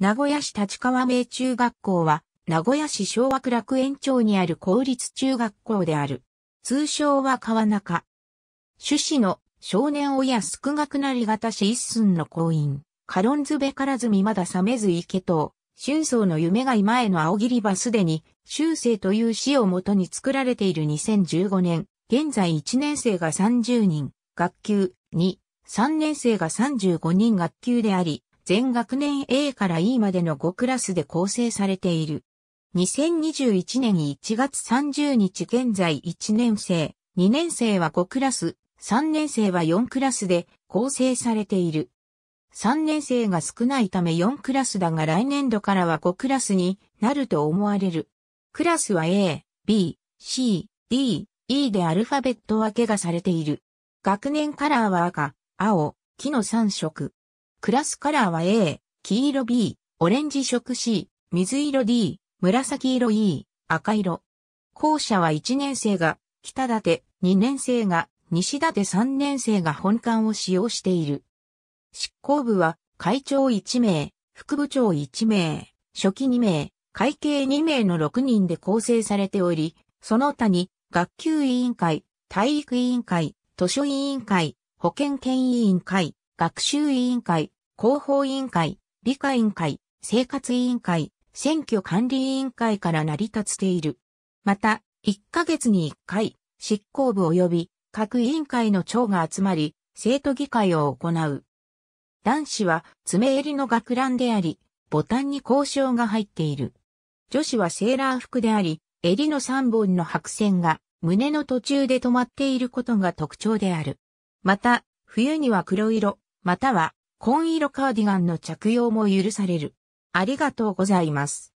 名古屋市立川明中学校は、名古屋市昭和区楽園町にある公立中学校である。通称は川中。朱子の少年親少なくなりがたし一寸の行員。カロンズべからずみまだ覚めず池頭。春草の夢が今への青霧はすでに、秋声という詩をもとに作られている2015年。現在1年生が30人、学級2、3年生が35人学級であり、全学年 A から E までの5クラスで構成されている。2021年1月30日現在1年生、2年生は5クラス、3年生は4クラスで構成されている。3年生が少ないため4クラスだが来年度からは5クラスになると思われる。クラスは A、B、C、D、E でアルファベット分けがされている。学年カラーは赤、青、黄の3色。クラスカラーは A、黄色 B、オレンジ色 C、水色 D、紫色 E、赤色。校舎は1年生が北館、2年生が西館、3年生が本館を使用している。執行部は会長1名、副部長1名、書記2名、会計2名の6人で構成されており、その他に学級委員会、体育委員会、図書委員会、保健権委員会、学習委員会、広報委員会、理科委員会、生活委員会、選挙管理委員会から成り立っている。また、1ヶ月に1回、執行部及び各委員会の長が集まり、生徒議会を行う。男子は爪襟の学ランであり、ボタンに校章が入っている。女子はセーラー服であり、襟の3本の白線が胸の途中で止まっていることが特徴である。また、冬には黒色。または紺色カーディガンの着用も許される。ありがとうございます。